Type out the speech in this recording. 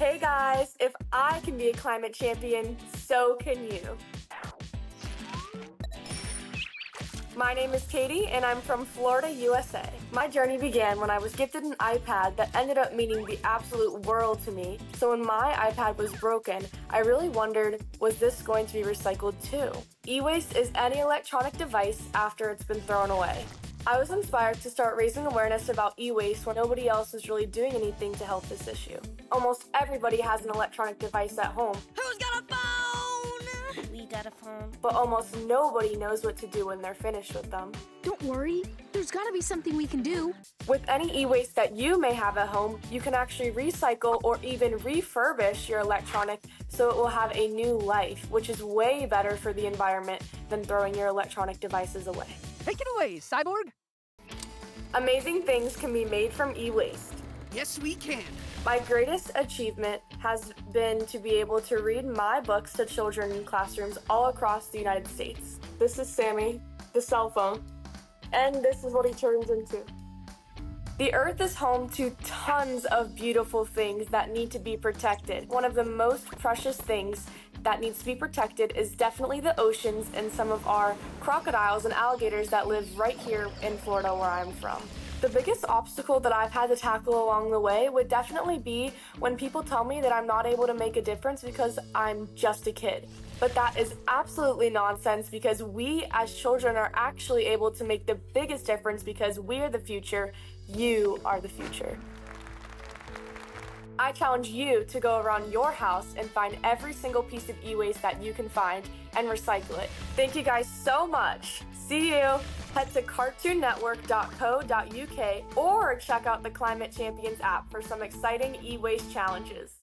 Hey guys, if I can be a climate champion, so can you. My name is Kady, and I'm from Florida, USA. My journey began when I was gifted an iPad that ended up meaning the absolute world to me. So when my iPad was broken, I really wondered, was this going to be recycled too? E-waste is any electronic device after it's been thrown away. I was inspired to start raising awareness about e-waste when nobody else was really doing anything to help this issue. Almost everybody has an electronic device at home. Who's got a phone? We got a phone. But almost nobody knows what to do when they're finished with them. Don't worry, there's gotta be something we can do. With any e-waste that you may have at home, you can actually recycle or even refurbish your electronic so it will have a new life, which is way better for the environment than throwing your electronic devices away. Take it away, Cyborg! Amazing things can be made from e-waste. Yes, we can. My greatest achievement has been to be able to read my books to children in classrooms all across the United States. This is Sammy, the cell phone, and this is what he turns into. The Earth is home to tons of beautiful things that need to be protected. One of the most precious things that needs to be protected is definitely the oceans and some of our crocodiles and alligators that live right here in Florida where I'm from. The biggest obstacle that I've had to tackle along the way would definitely be when people tell me that I'm not able to make a difference because I'm just a kid. But that is absolutely nonsense because we as children are actually able to make the biggest difference because we are the future, you are the future. I challenge you to go around your house and find every single piece of e-waste that you can find and recycle it. Thank you guys so much. See you. Head to cartoonnetwork.co.uk or check out the Climate Champions app for some exciting e-waste challenges.